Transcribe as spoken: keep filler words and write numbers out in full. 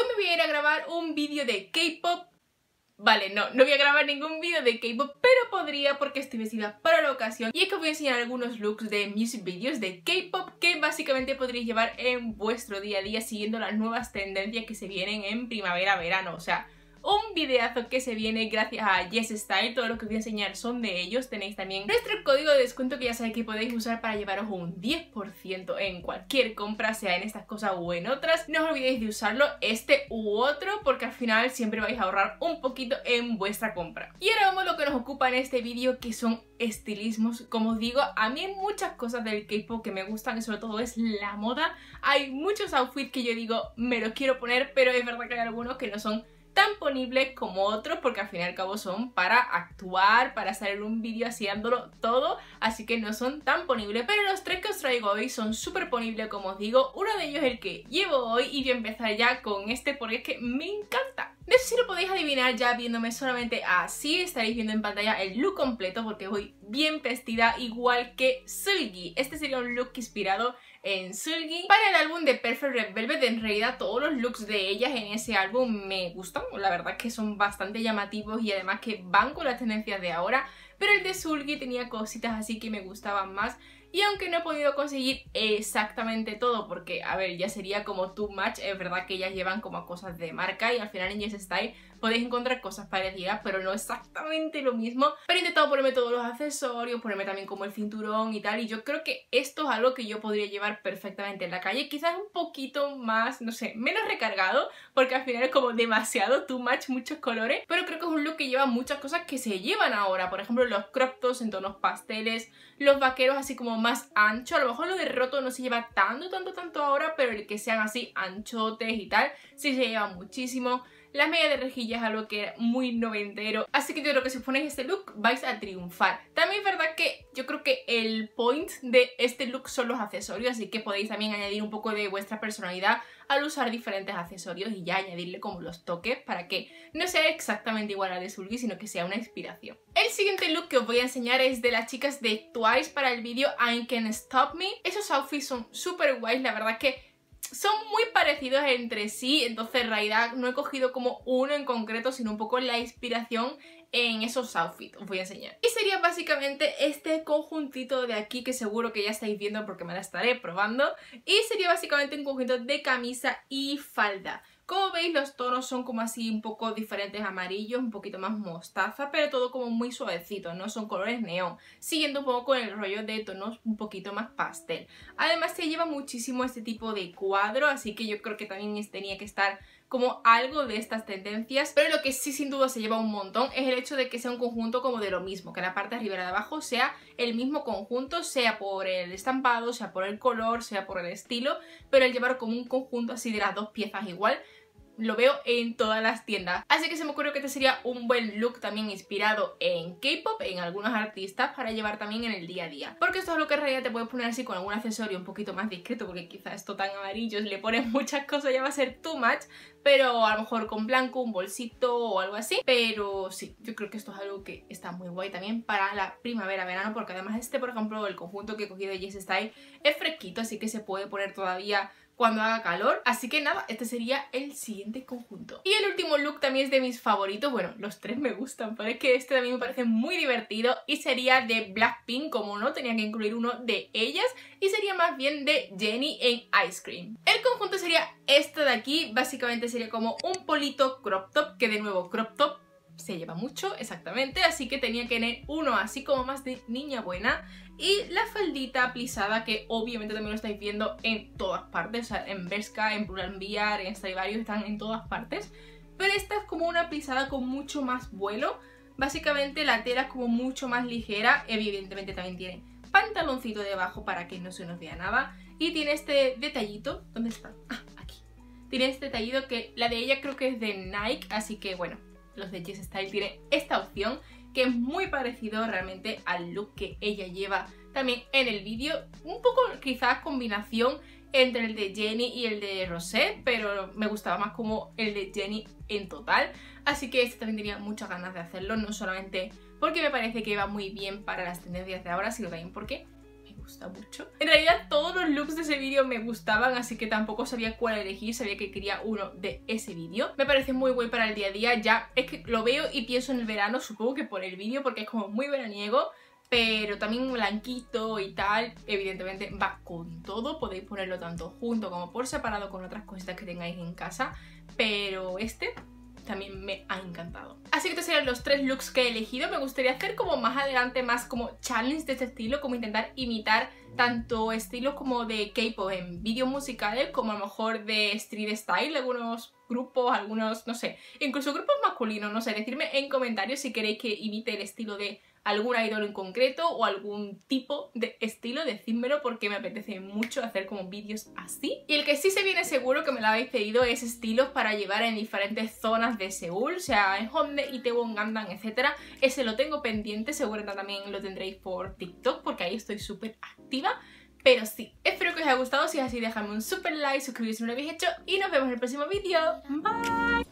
hoy me voy a ir a grabar un vídeo de K-pop. Vale, no, no voy a grabar ningún vídeo de K-pop, pero podría porque estoy vestida para la ocasión. Y es que os voy a enseñar algunos looks de music videos de K-pop que básicamente podréis llevar en vuestro día a día siguiendo las nuevas tendencias que se vienen en primavera-verano. O sea, un videazo que se viene gracias a YesStyle. Todo lo que os voy a enseñar son de ellos. Tenéis también nuestro código de descuento que ya sabéis que podéis usar para llevaros un diez por ciento en cualquier compra, sea en estas cosas o en otras. No os olvidéis de usarlo, este u otro, porque al final siempre vais a ahorrar un poquito en vuestra compra. Y ahora vamos a lo que nos ocupa en este vídeo, que son estilismos. Como os digo, a mí hay muchas cosas del K-pop que me gustan y sobre todo es la moda. Hay muchos outfits que yo digo, me los quiero poner, pero es verdad que hay algunos que no son tan ponibles como otros, porque al fin y al cabo son para actuar, para salir un vídeo así dándolo todo, así que no son tan ponibles. Pero los tres que os traigo hoy son súper ponibles, como os digo. Uno de ellos es el que llevo hoy y voy a empezar ya con este porque es que me encanta. No sé si lo podéis adivinar ya viéndome solamente así. Estaréis viendo en pantalla el look completo porque voy bien vestida igual que Seulgi. Este sería un look inspirado en Seulgi para el álbum de Perfect Velvet. En realidad todos los looks de ellas en ese álbum me gustan, la verdad es que son bastante llamativos y además que van con las tendencias de ahora, pero el de Seulgi tenía cositas así que me gustaban más. Y aunque no he podido conseguir exactamente todo porque, a ver, ya sería como too much, es verdad que ellas llevan como cosas de marca y al final en YesStyle podéis encontrar cosas parecidas, pero no exactamente lo mismo. Pero he intentado ponerme todos los accesorios, ponerme también como el cinturón y tal, y yo creo que esto es algo que yo podría llevar perfectamente en la calle, quizás un poquito más, no sé, menos recargado, porque al final es como demasiado too much, muchos colores, pero creo que es un look que lleva muchas cosas que se llevan ahora, por ejemplo los crop tops en tonos pasteles, los vaqueros así como más ancho, a lo mejor lo de roto no se lleva tanto, tanto, tanto ahora, pero el que sean así anchotes y tal, sí se lleva muchísimo. Las medias de rejilla es algo que era muy noventero, así que yo creo que si os ponéis este look vais a triunfar. También es verdad que yo creo que el point de este look son los accesorios, así que podéis también añadir un poco de vuestra personalidad al usar diferentes accesorios y ya añadirle como los toques para que no sea exactamente igual al de Seulgi, sino que sea una inspiración. El siguiente look que os voy a enseñar es de las chicas de Twice para el vídeo I Can Stop Me. Esos outfits son súper guays, la verdad que son muy parecidos entre sí, entonces en realidad no he cogido como uno en concreto, sino un poco la inspiración en esos outfits, os voy a enseñar. Y sería básicamente este conjuntito de aquí, que seguro que ya estáis viendo porque me la estaré probando. Y sería básicamente un conjunto de camisa y falda. Como veis los tonos son como así un poco diferentes, amarillos, un poquito más mostaza, pero todo como muy suavecito, no son colores neón, siguiendo un poco con el rollo de tonos un poquito más pastel. Además se lleva muchísimo este tipo de cuadro, así que yo creo que también tenía que estar como algo de estas tendencias, pero lo que sí sin duda se lleva un montón es el hecho de que sea un conjunto como de lo mismo, que la parte de arriba y la de abajo sea el mismo conjunto, sea por el estampado, sea por el color, sea por el estilo, pero el llevar como un conjunto así de las dos piezas igual, lo veo en todas las tiendas. Así que se me ocurrió que este sería un buen look también inspirado en K-pop, en algunos artistas, para llevar también en el día a día. Porque esto es lo que en realidad te puedes poner así con algún accesorio un poquito más discreto, porque quizás esto tan amarillo, si le pones muchas cosas ya va a ser too much, pero a lo mejor con blanco, un bolsito o algo así. Pero sí, yo creo que esto es algo que está muy guay también para la primavera-verano, porque además este, por ejemplo, el conjunto que he cogido de YesStyle es fresquito, así que se puede poner todavía cuando haga calor, así que nada, este sería el siguiente conjunto. Y el último look también es de mis favoritos, bueno, los tres me gustan, pero es que este también me parece muy divertido y sería de Blackpink, como no, tenía que incluir uno de ellas y sería más bien de Jennie en Ice Cream. El conjunto sería este de aquí, básicamente sería como un polito crop top, que de nuevo crop top se lleva mucho, exactamente, así que tenía que tener uno así como más de niña buena. Y la faldita plisada, que obviamente también lo estáis viendo en todas partes, o sea, en Bershka, en Pull and Bear, en Stradivarius, están en todas partes. Pero esta es como una plisada con mucho más vuelo, básicamente la tela es como mucho más ligera, evidentemente también tiene pantaloncito debajo para que no se nos vea nada. Y tiene este detallito, ¿dónde está? Ah, aquí. Tiene este detallito que la de ella creo que es de Nike, así que bueno, los de YesStyle tienen esta opción que es muy parecido realmente al look que ella lleva también en el vídeo. Un poco quizás combinación entre el de Jennie y el de Rosé, pero me gustaba más como el de Jennie en total. Así que este también tenía muchas ganas de hacerlo, no solamente porque me parece que va muy bien para las tendencias de ahora, sino también porque me gusta. gusta mucho. En realidad todos los looks de ese vídeo me gustaban, así que tampoco sabía cuál elegir, sabía que quería uno de ese vídeo. Me parece muy guay para el día a día, ya es que lo veo y pienso en el verano, supongo que por el vídeo, porque es como muy veraniego. Pero también blanquito y tal, evidentemente va con todo. Podéis ponerlo tanto junto como por separado con otras cositas que tengáis en casa. Pero este también me ha encantado. Así que estos serían los tres looks que he elegido. Me gustaría hacer como más adelante más como challenge de este estilo, como intentar imitar tanto estilos como de K-pop en vídeos musicales, como a lo mejor de street style, algunos grupos, algunos, no sé, incluso grupos masculinos, no sé. Decidme en comentarios si queréis que imite el estilo de algún idol en concreto o algún tipo de estilo, decídmelo porque me apetece mucho hacer como vídeos así. Y el que sí se viene seguro que me lo habéis pedido es estilos para llevar en diferentes zonas de Seúl, o sea, en Hongdae, Itaewon, Gangnam, etcétera. Ese lo tengo pendiente, seguramente también lo tendréis por TikTok porque ahí estoy súper activa. Pero sí, espero que os haya gustado, si es así dejadme un super like, suscribiros si no lo habéis hecho y nos vemos en el próximo vídeo. Bye.